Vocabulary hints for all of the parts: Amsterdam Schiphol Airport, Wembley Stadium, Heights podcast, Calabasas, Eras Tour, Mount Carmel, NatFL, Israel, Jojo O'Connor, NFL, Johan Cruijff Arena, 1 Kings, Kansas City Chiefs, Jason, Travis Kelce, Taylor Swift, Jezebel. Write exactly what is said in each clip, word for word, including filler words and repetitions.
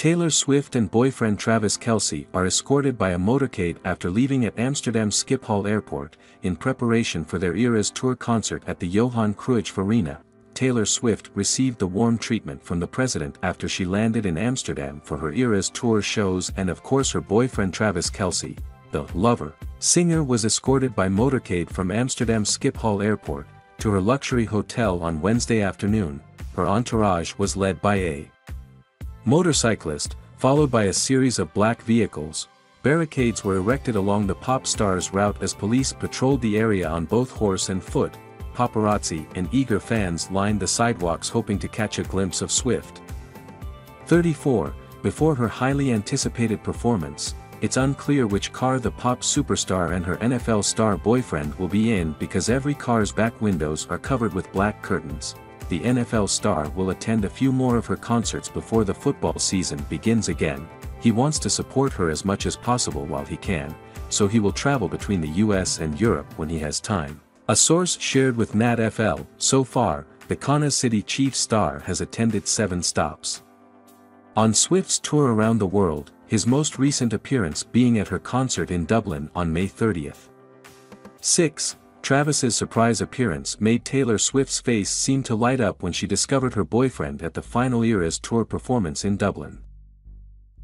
Taylor Swift and boyfriend Travis Kelce are escorted by a motorcade after leaving at Amsterdam Schiphol Airport, in preparation for their Eras Tour concert at the Johan Cruijff Arena. Taylor Swift received the warm treatment from the president after she landed in Amsterdam for her Eras Tour shows, and of course her boyfriend Travis Kelce, the lover singer, was escorted by motorcade from Amsterdam Schiphol Airport to her luxury hotel on Wednesday afternoon. Her entourage was led by a motorcyclist, followed by a series of black vehicles. Barricades were erected along the pop star's route as police patrolled the area on both horse and foot. Paparazzi and eager fans lined the sidewalks hoping to catch a glimpse of Swift, thirty-four, before her highly anticipated performance. It's unclear which car the pop superstar and her N F L star boyfriend will be in because every car's back windows are covered with black curtains. The N F L star will attend a few more of her concerts before the football season begins again. He wants to support her as much as possible while he can, so he will travel between the U S and Europe when he has time. A source shared with NatFL, so far, the Kansas City Chiefs star has attended seven stops on Swift's tour around the world, his most recent appearance being at her concert in Dublin on May thirtieth. six. Travis's surprise appearance made Taylor Swift's face seem to light up when she discovered her boyfriend at the final Eras Tour performance in Dublin.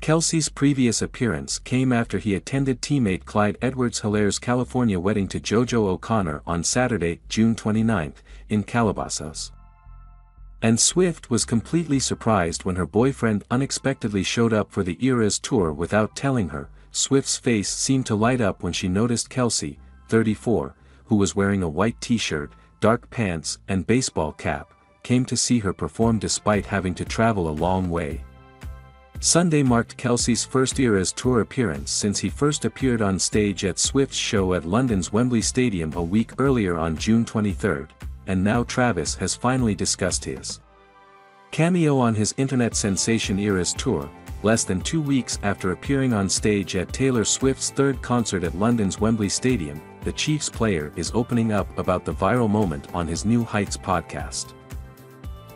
Kelce's previous appearance came after he attended teammate Clyde Edwards-Hilaire's California wedding to Jojo O'Connor on Saturday, June twenty-ninth, in Calabasas. And Swift was completely surprised when her boyfriend unexpectedly showed up for the Eras Tour without telling her. Swift's face seemed to light up when she noticed Kelce, thirty-four, who was wearing a white t-shirt, dark pants and baseball cap, came to see her perform despite having to travel a long way. Sunday marked Kelce's first Eras Tour appearance since he first appeared on stage at Swift's show at London's Wembley Stadium a week earlier on June twenty-third, and now Travis has finally discussed his cameo on his internet sensation Eras Tour, less than two weeks after appearing on stage at Taylor Swift's third concert at London's Wembley Stadium. The Chiefs player is opening up about the viral moment on his new Heights podcast.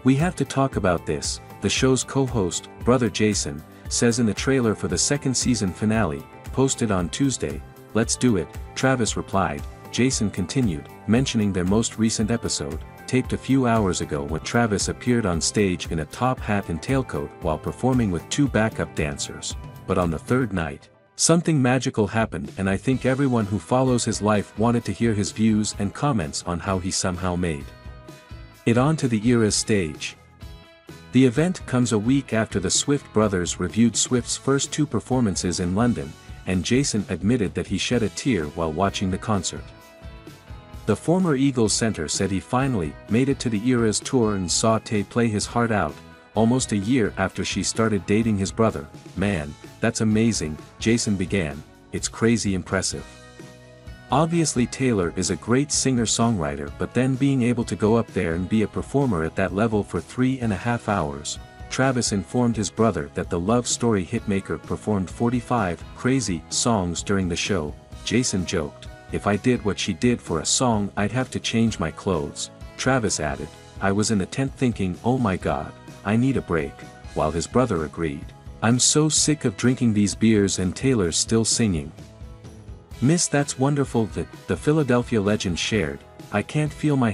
"We have to talk about this," the show's co-host, brother Jason, says in the trailer for the second season finale, posted on Tuesday. "Let's do it," Travis replied. Jason continued, mentioning their most recent episode, taped a few hours ago when Travis appeared on stage in a top hat and tailcoat while performing with two backup dancers. "But on the third night, something magical happened, and I think everyone who follows his life wanted to hear his views and comments on how he somehow made it onto the Eras stage." The event comes a week after the Swift brothers reviewed Swift's first two performances in London, and Jason admitted that he shed a tear while watching the concert. The former Eagles center said he finally made it to the Eras Tour and saw Tay play his heart out, almost a year after she started dating his brother. "Man, that's amazing," Jason began. "It's crazy impressive. Obviously Taylor is a great singer-songwriter, but then being able to go up there and be a performer at that level for three and a half hours." Travis informed his brother that the love story hitmaker performed forty-five crazy songs during the show. Jason joked, "If I did what she did for a song, I'd have to change my clothes." Travis added, "I was in the tent thinking, oh my god, I need a break," while his brother agreed, "I'm so sick of drinking these beers and Taylor's still singing. Miss, that's wonderful." That the Philadelphia legend shared, "I can't feel my